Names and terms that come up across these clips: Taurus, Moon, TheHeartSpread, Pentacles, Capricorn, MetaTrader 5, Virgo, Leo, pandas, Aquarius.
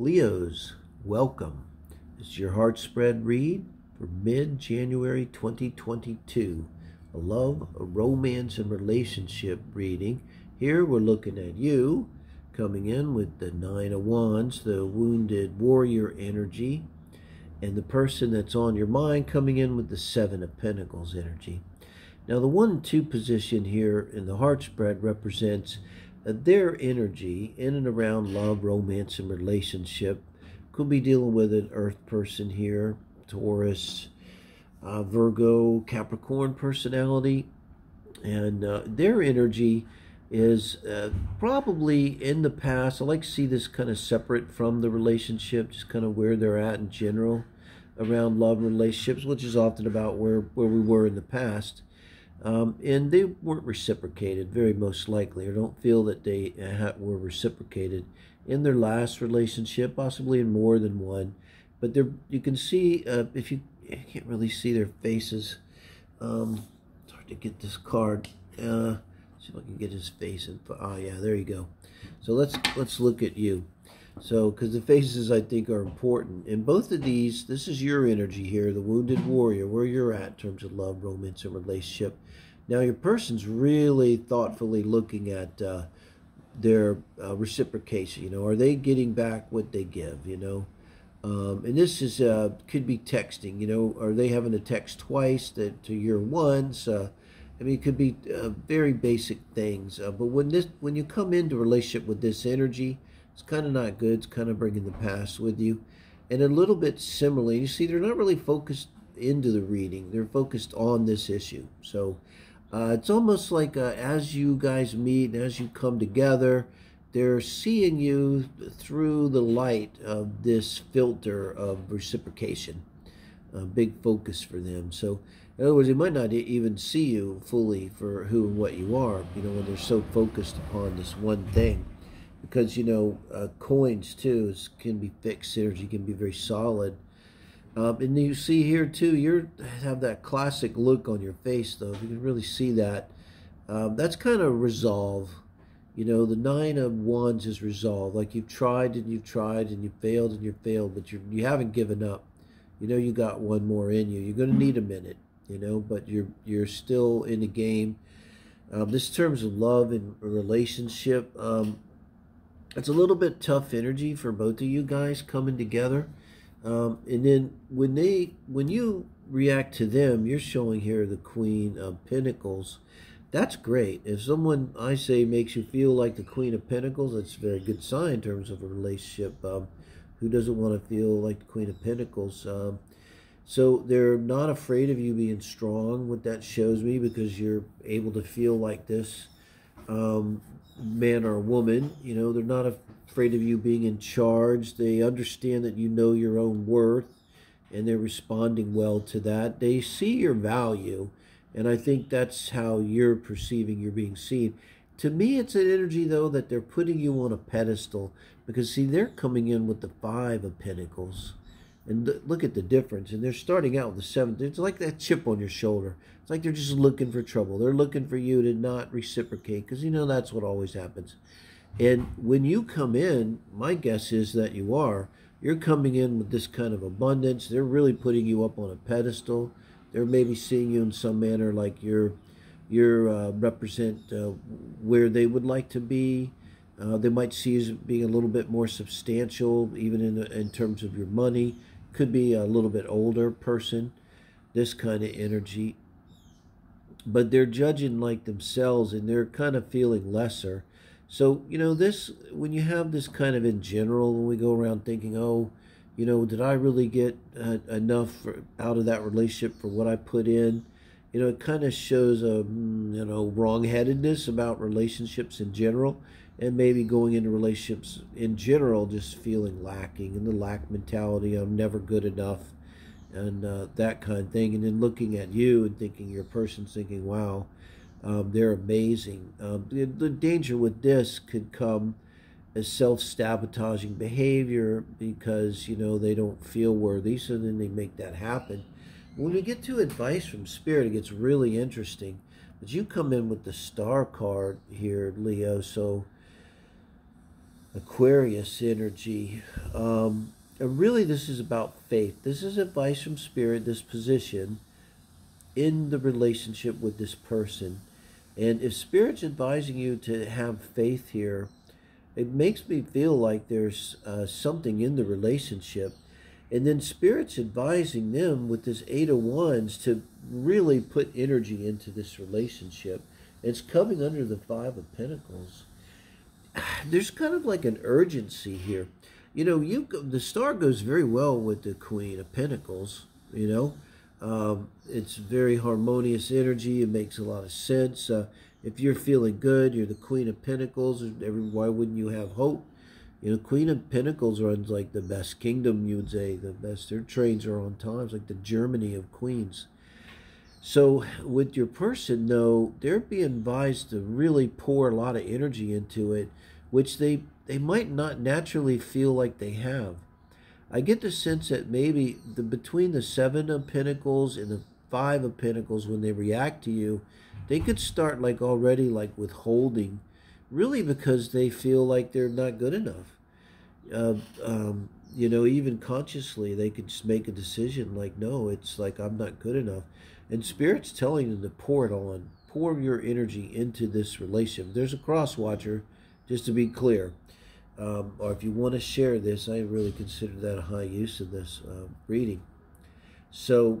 Leos, welcome. This is your Heart Spread read for mid-January 2022, a love, a romance, and relationship reading. Here we're looking at you, coming in with the Nine of Wands, the wounded warrior energy, and the person that's on your mind coming in with the Seven of Pentacles energy. Now the 1 and 2 position here in the Heart Spread represents their energy in and around love, romance, and relationship. Could be dealing with an earth person here, Taurus, Virgo, Capricorn personality. And their energy is probably in the past. I like to see this kind of separate from the relationship, just kind of where they're at in general around love and relationships, which is often about where we were in the past. And they weren't reciprocated, very most likely, or don't feel that they were reciprocated in their last relationship, possibly in more than one. But you can see, if you can't really see their faces. It's hard to get this card. See if I can get his face. Oh yeah, there you go. So let's look at you. So, because the faces, I think, are important. In both of these, this is your energy here, the wounded warrior, where you're at in terms of love, romance, and relationship. Now, your person's really thoughtfully looking at their reciprocation. You know, are they getting back what they give, you know? And this is could be texting, you know. Are they having to text twice to your once? I mean, it could be very basic things. But when you come into a relationship with this energy, it's kind of not good. It's kind of bringing the past with you. And a little bit similarly, you see, they're not really focused into the reading. They're focused on this issue. So it's almost like as you guys meet and as you come together, they're seeing you through the light of this filter of reciprocation. A big focus for them. So in other words, they might not even see you fully for who and what you are, you know, when they're so focused upon this one thing. Because, you know, coins, too, can be fixed energy, can be very solid. And you see here, too, you have that classic look on your face, though. You can really see that. That's kind of resolve. You know, the Nine of Wands is resolve. Like, you've tried and you've tried and you've failed and you've failed, but you haven't given up. You know you got one more in you. You're going to need a minute, you know, but you're still in the game. This terms of love and relationship, it's a little bit tough energy for both of you guys coming together. And then when you react to them, you're showing here the Queen of Pentacles. That's great. If someone, I say, makes you feel like the Queen of Pentacles, that's a very good sign in terms of a relationship. Who doesn't want to feel like the Queen of Pentacles? So they're not afraid of you being strong, what that shows me, because you're able to feel like this. Man or woman, you know, they're not afraid of you being in charge. They understand that you know your own worth, and they're responding well to that. They see your value, and I think that's how you're perceiving you're being seen. To me, it's an energy, though, that they're putting you on a pedestal, because, see, they're coming in with the Five of Pentacles, and look at the difference, and they're starting out with the Seventh. It's like that chip on your shoulder. It's like they're just looking for trouble. They're looking for you to not reciprocate, because, you know, that's what always happens. And when you come in, my guess is that you're coming in with this kind of abundance. They're really putting you up on a pedestal. They're maybe seeing you in some manner like you're represent where they would like to be. They might see you as being a little bit more substantial, even in terms of your money. Could be a little bit older person, this kind of energy. But they're judging like themselves, and they're kind of feeling lesser. So, you know, when you have this kind of in general, when we go around thinking, oh, you know, did I really get enough out of that relationship for what I put in? You know, it kind of shows a, you know, wrongheadedness about relationships in general, and maybe going into relationships in general just feeling lacking, and the lack mentality, I'm never good enough, and that kind of thing. And then looking at you and thinking, your person's thinking, wow, they're amazing. The danger with this could come as self-sabotaging behavior, because, you know, they don't feel worthy, so then they make that happen. When we get to advice from Spirit, it gets really interesting. But you come in with the Star card here, Leo, so Aquarius energy. And really, this is about faith. This is advice from Spirit, this position in the relationship with this person. And if Spirit's advising you to have faith here, it makes me feel like there's something in the relationship. And then Spirit's advising them with this 8 of Wands to really put energy into this relationship. It's coming under the 5 of Pentacles. There's kind of like an urgency here. You know, the star goes very well with the Queen of Pentacles, you know. It's very harmonious energy. It makes a lot of sense. If you're feeling good, you're the Queen of Pentacles. Why wouldn't you have hope? You know, Queen of Pentacles runs like the best kingdom, you would say. The best. Their trains are on time. It's like the Germany of Queens. So with your person, though, they're being advised to really pour a lot of energy into it, which they might not naturally feel like they have. I get the sense that maybe between the 7 of Pentacles and the 5 of Pentacles, when they react to you, they could start like already like withholding, really because they feel like they're not good enough. You know, even consciously, they could just make a decision like, no, it's like I'm not good enough. And Spirit's telling them to pour it on, pour your energy into this relationship. There's a cross watcher, just to be clear. Or if you want to share this, I really consider that a high use of this reading. So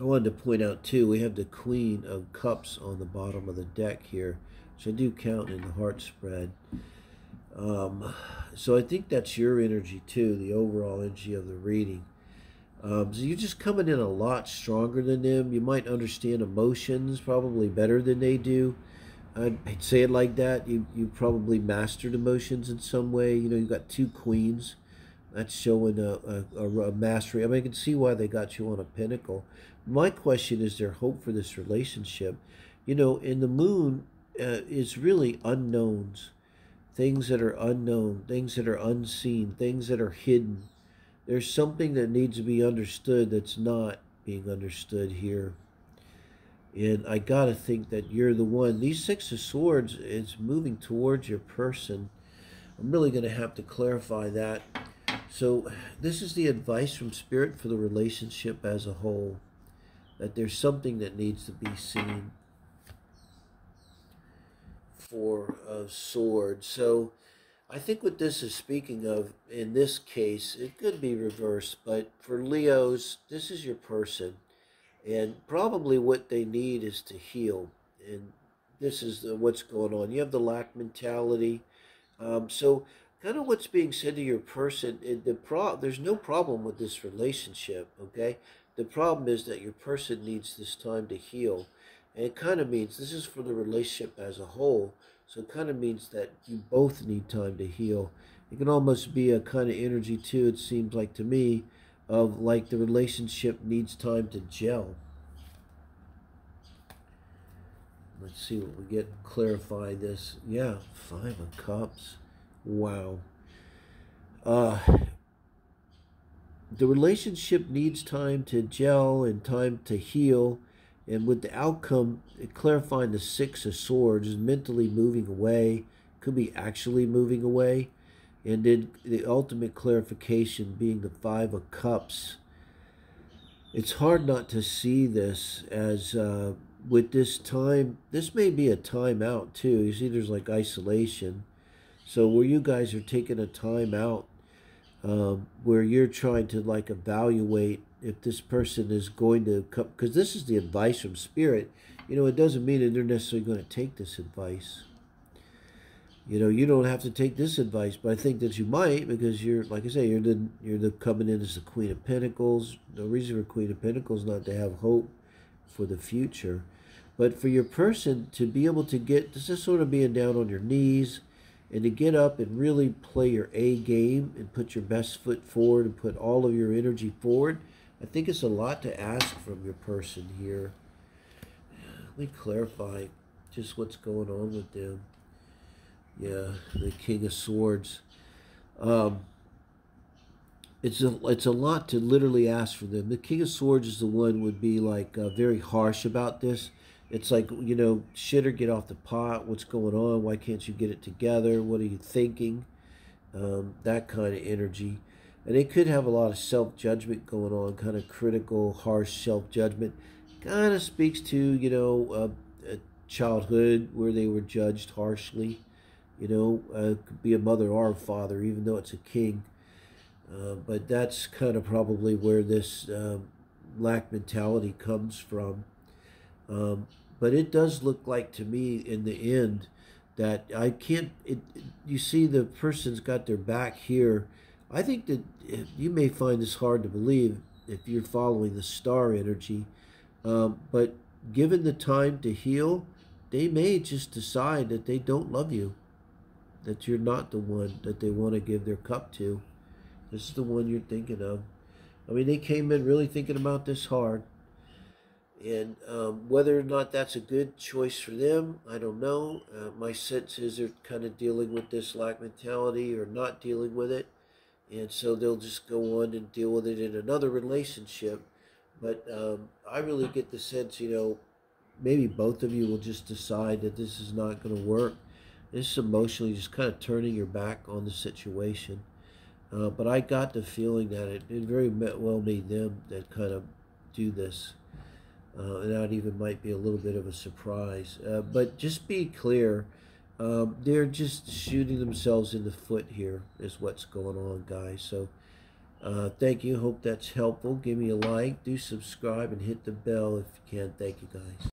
I wanted to point out too, we have the Queen of Cups on the bottom of the deck here, which I do count in the heart spread. So I think that's your energy too, the overall energy of the reading. So you're just coming in a lot stronger than them. You might understand emotions probably better than they do. I'd say it like that. You probably mastered emotions in some way. You know, you got 2 queens. That's showing a mastery. I mean, I can see why they got you on a pinnacle. My question is their hope for this relationship. You know, in the moon is really unknowns, things that are unknown, things that are unseen, things that are hidden. There's something that needs to be understood that's not being understood here. And I got to think that you're the one. These 6 of Swords is moving towards your person. I'm really going to have to clarify that. So this is the advice from Spirit for the relationship as a whole, that there's something that needs to be seen. 4 of Swords. So I think what this is speaking of in this case, it could be reversed, but for Leos, this is your person. And probably what they need is to heal. And this is what's going on. You have the lack mentality. So kind of what's being said to your person, there's no problem with this relationship, okay? The problem is that your person needs this time to heal. And it kind of means, this is for the relationship as a whole, so it kind of means that you both need time to heal. It can almost be a kind of energy too, it seems like to me, of like the relationship needs time to gel. Let's see what we get, clarify this. Yeah, 5 of Cups. Wow. The relationship needs time to gel and time to heal. And with the outcome, clarifying the 6 of Swords is mentally moving away, could be actually moving away. And then the ultimate clarification being the 5 of Cups. It's hard not to see this as with this time. This may be a timeout too. You see there's like isolation. So where you guys are taking a time out, where you're trying to like evaluate if this person is going to come. Because this is the advice from Spirit. You know, it doesn't mean that they're necessarily going to take this advice. You know, you don't have to take this advice, but I think that you might because you're, like I say, you're coming in as the Queen of Pentacles. No reason for Queen of Pentacles not to have hope for the future. But for your person to be able to get, this is sort of being down on your knees and to get up and really play your A game and put your best foot forward and put all of your energy forward. I think it's a lot to ask from your person here. Let me clarify just what's going on with them. Yeah, the King of Swords. It's a lot to literally ask for them. The King of Swords is the one would be like very harsh about this. It's like, you know, shit or get off the pot. What's going on? Why can't you get it together? What are you thinking? That kind of energy. And it could have a lot of self-judgment going on, kind of critical, harsh self-judgment. Kind of speaks to, you know, a childhood where they were judged harshly. You know, could be a mother or a father, even though it's a king. But that's kind of probably where this lack mentality comes from. But it does look like to me in the end that I can't, you see the person's got their back here. I think that you may find this hard to believe if you're following the star energy, but given the time to heal, they may just decide that they don't love you, that you're not the one that they want to give their cup to. This is the one you're thinking of. I mean, they came in really thinking about this hard. And whether or not that's a good choice for them, I don't know. My sense is they're kind of dealing with this lack mentality or not dealing with it. And so they'll just go on and deal with it in another relationship. But I really get the sense, you know, maybe both of you will just decide that this is not going to work. This is emotionally just kind of turning your back on the situation. But I got the feeling that it very well may be them that kind of do this. And that even might be a little bit of a surprise. But just be clear, they're just shooting themselves in the foot here is what's going on, guys. So thank you. Hope that's helpful. Give me a like. Do subscribe and hit the bell if you can. Thank you, guys.